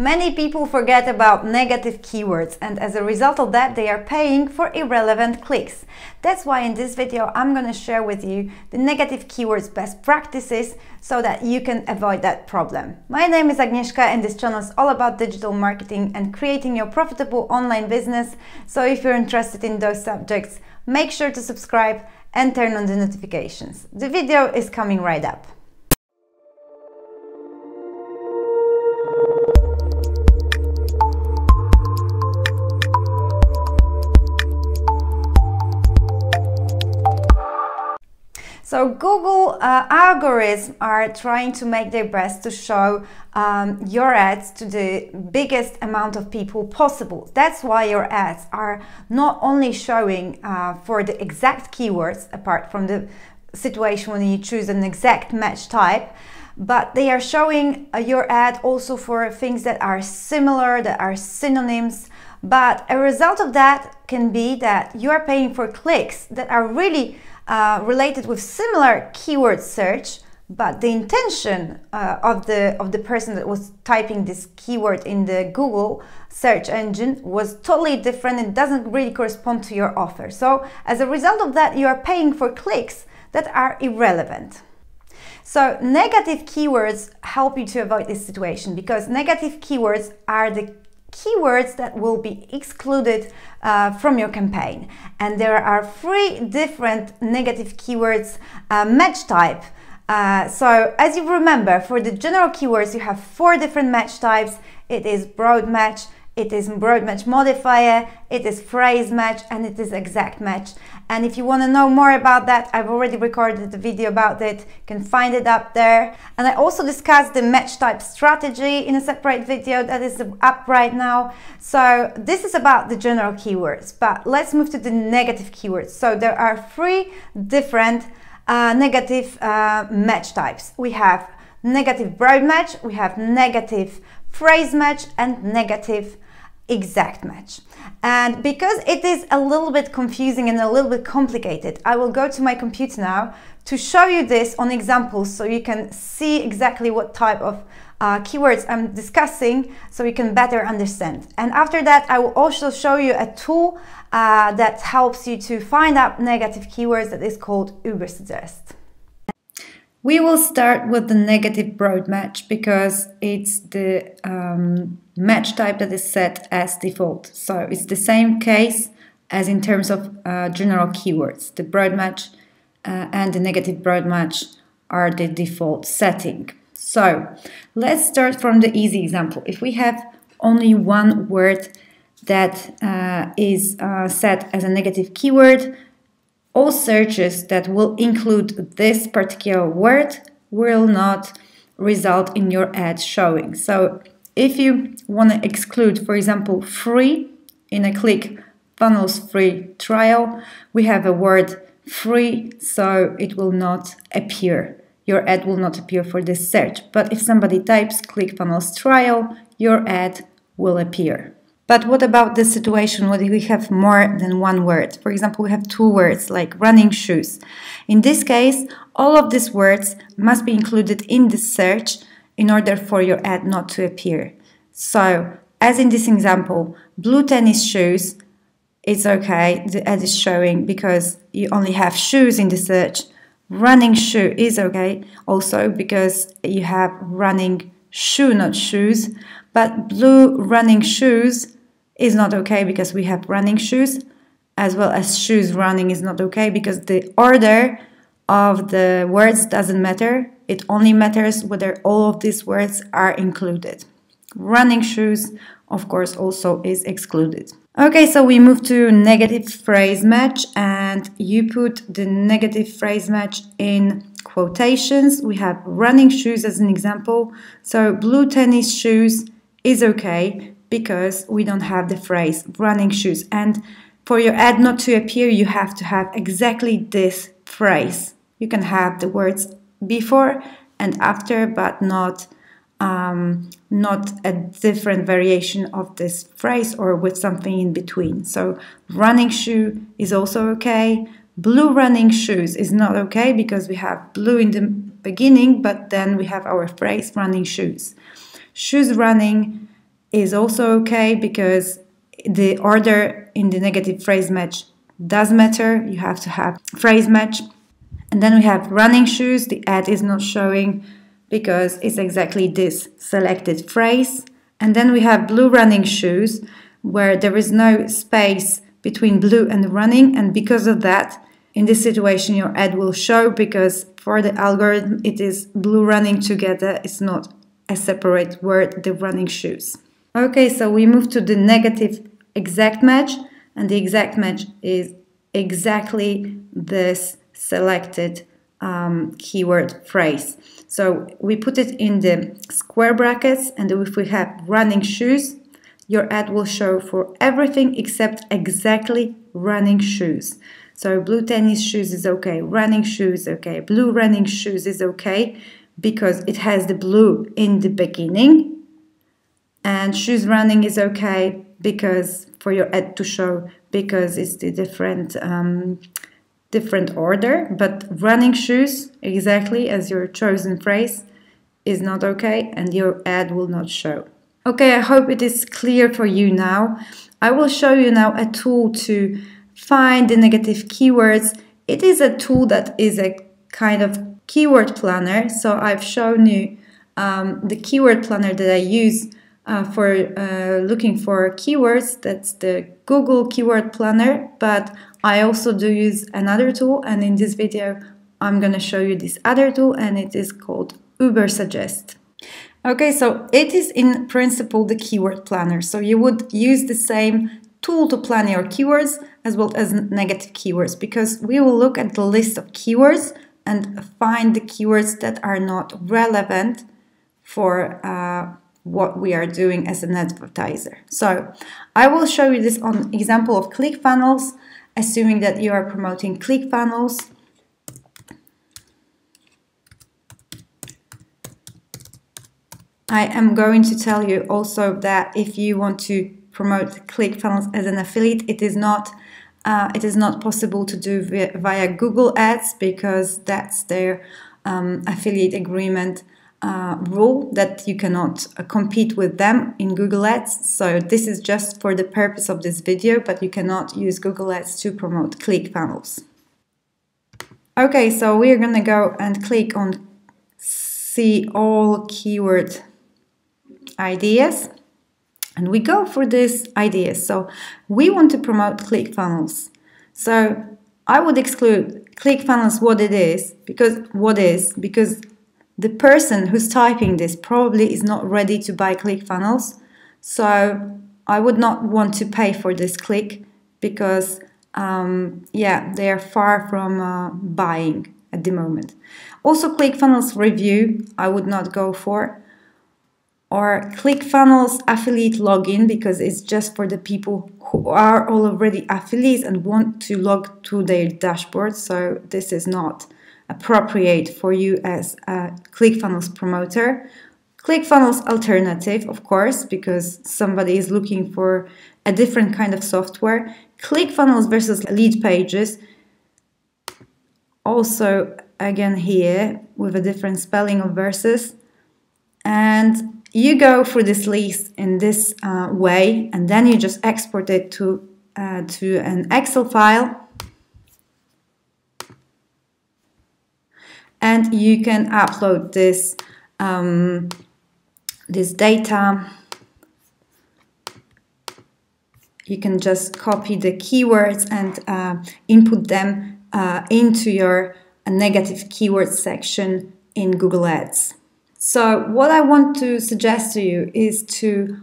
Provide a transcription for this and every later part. Many people forget about negative keywords, and as a result of that they are paying for irrelevant clicks. That's why in this video I'm going to share with you the negative keywords best practices so that you can avoid that problem. My name is Agnieszka and this channel is all about digital marketing and creating your profitable online business, so if you're interested in those subjects, make sure to subscribe and turn on the notifications. The video is coming right up. So Google algorithms are trying to make their best to show your ads to the biggest amount of people possible. That's why your ads are not only showing for the exact keywords, apart from the situation when you choose an exact match type, but they are showing your ad also for things that are similar, that are synonyms. But a result of that can be that you are paying for clicks that are really related with similar keyword search, but the intention of the person that was typing this keyword in the Google search engine was totally different. It doesn't really correspond to your offer. So as a result of that, you are paying for clicks that are irrelevant. So negative keywords help you to avoid this situation, because negative keywords are the keywords that will be excluded from your campaign. And there are 3 different negative keywords match type. So as you remember, for the general keywords you have 4 different match types. It is broad match, it is broad match modifier, it is phrase match, and it is exact match. And if you want to know more about that, I've already recorded the video about it, you can find it up there. And I also discussed the match type strategy in a separate video that is up right now. So this is about the general keywords, but let's move to the negative keywords. So there are 3 different negative match types. We have negative broad match, we have negative phrase match, and negative exact match. And because it is a little bit confusing and a little bit complicated, I will go to my computer now to show you this on examples so you can see exactly what type of keywords I'm discussing, so you can better understand. And after that, I will also show you a tool that helps you to find out negative keywords that is called UberSuggest. We will start with the negative broad match because it's the match type that is set as default. So it's the same case as in terms of general keywords. The broad match and the negative broad match are the default setting. So let's start from the easy example. If we have only one word that is set as a negative keyword, all searches that will include this particular word will not result in your ad showing. So if you want to exclude, for example, free in a ClickFunnels free trial, we have a word free, so it will not appear. Your ad will not appear for this search. But if somebody types ClickFunnels trial, your ad will appear. But what about this situation where we have more than one word? For example, we have 2 words like running shoes. In this case, all of these words must be included in the search in order for your ad not to appear. So, as in this example, blue tennis shoes, it's okay, the ad is showing because you only have shoes in the search. Running shoe is okay also because you have running shoe, not shoes. But blue running shoes is not okay because we have running shoes, as well as shoes running is not okay because the order of the words doesn't matter. It only matters whether all of these words are included. Running shoes, of course, also is excluded. Okay, so we move to negative phrase match, and you put the negative phrase match in quotations. We have running shoes as an example. So blue tennis shoes is okay because we don't have the phrase running shoes, and for your ad not to appear you have to have exactly this phrase. You can have the words before and after, but not a different variation of this phrase or with something in between. So running shoe is also okay. Blue running shoes is not okay because we have blue in the beginning, but then we have our phrase running shoes. Shoes running is also okay, because the order in the negative phrase match does matter. You have to have phrase match. And then we have running shoes. The ad is not showing because it's exactly this selected phrase. And then we have blue running shoes, where there is no space between blue and running, and because of that, in this situation your ad will show, because for the algorithm it is blue running together, it's not a separate word, the running shoes. Okay, so we move to the negative exact match, and the exact match is exactly this selected keyword phrase. So we put it in the square brackets, and if we have running shoes, your ad will show for everything except exactly running shoes. So blue tennis shoes is okay, running shoes okay, blue running shoes is okay, because it has the blue in the beginning, and shoes running is okay because for your ad to show, because it's the different order. But running shoes, exactly as your chosen phrase, is not okay, and your ad will not show. Okay, I hope it is clear for you now. I will show you now a tool to find the negative keywords. It is a tool that is a kind of keyword planner. So I've shown you the keyword planner that I use for looking for keywords. That's the Google Keyword Planner. But I also do use another tool. And in this video, I'm going to show you this other tool, and it is called UberSuggest. Okay, so it is in principle the keyword planner. So you would use the same tool to plan your keywords as well as negative keywords, because we will look at the list of keywords and find the keywords that are not relevant for what we are doing as an advertiser. So I will show you this on example of ClickFunnels, assuming that you are promoting ClickFunnels. I am going to tell you also that if you want to promote ClickFunnels as an affiliate, it is not possible to do via Google Ads, because that's their affiliate agreement rule, that you cannot compete with them in Google Ads. So this is just for the purpose of this video, but you cannot use Google Ads to promote ClickFunnels. Okay, so we are going to go and click on see all keyword ideas, and we go for this idea. So we want to promote ClickFunnels, so I would exclude ClickFunnels because the person who's typing this probably is not ready to buy ClickFunnels, so I would not want to pay for this click, because yeah, they are far from buying at the moment. Also ClickFunnels review I would not go for, or ClickFunnels affiliate login, because it's just for the people who are already affiliates and want to log to their dashboard. So this is not appropriate for you as a ClickFunnels promoter. ClickFunnels alternative, of course, because somebody is looking for a different kind of software. ClickFunnels versus lead pages, also again here with a different spelling of versus. And you go through this list in this way, and then you just export it to an Excel file, and you can upload this this data. You can just copy the keywords and input them into your negative keyword section in Google Ads. So what I want to suggest to you is to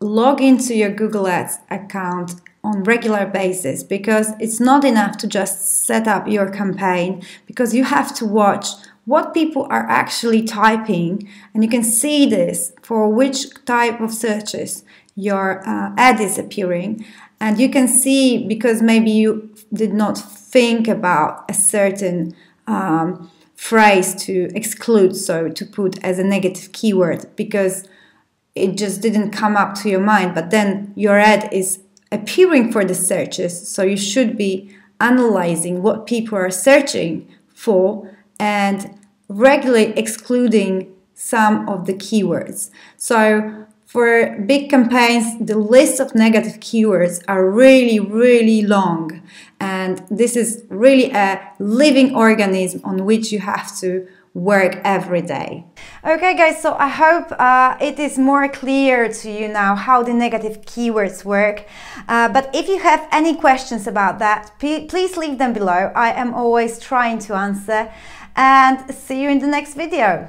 log into your Google Ads account on regular basis, because it's not enough to just set up your campaign, because you have to watch what people are actually typing, and you can see this for which type of searches your ad is appearing. And you can see, because maybe you did not think about a certain phrase to exclude, so to put as a negative keyword, because it just didn't come up to your mind, but then your ad is appearing for the searches, so you should be analyzing what people are searching for and regularly excluding some of the keywords. So For big campaigns, the list of negative keywords are really long, and this is really a living organism on which you have to work every day. Okay guys, so I hope it is more clear to you now how the negative keywords work, but if you have any questions about that, please leave them below. I am always trying to answer, and see you in the next video.